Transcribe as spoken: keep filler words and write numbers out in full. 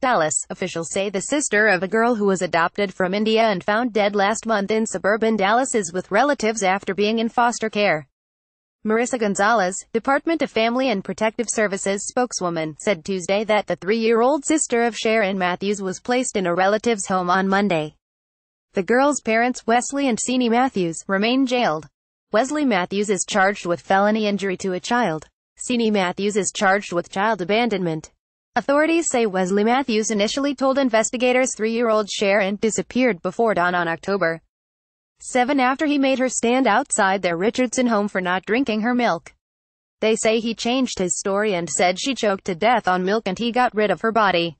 Dallas. Officials say the sister of a girl who was adopted from India and found dead last month in suburban Dallas is with relatives after being in foster care. Marissa Gonzalez, Department of Family and Protective Services spokeswoman, said Tuesday that the three-year-old sister of Sherin Mathews was placed in a relative's home on Monday. The girl's parents, Wesley and Sini Mathews, remain jailed. Wesley Mathews is charged with felony injury to a child. Sini Mathews is charged with child abandonment. Authorities say Wesley Mathews initially told investigators three-year-old Sherin disappeared before dawn on October seventh after he made her stand outside their Richardson home for not drinking her milk. They say he changed his story and said she choked to death on milk and he got rid of her body.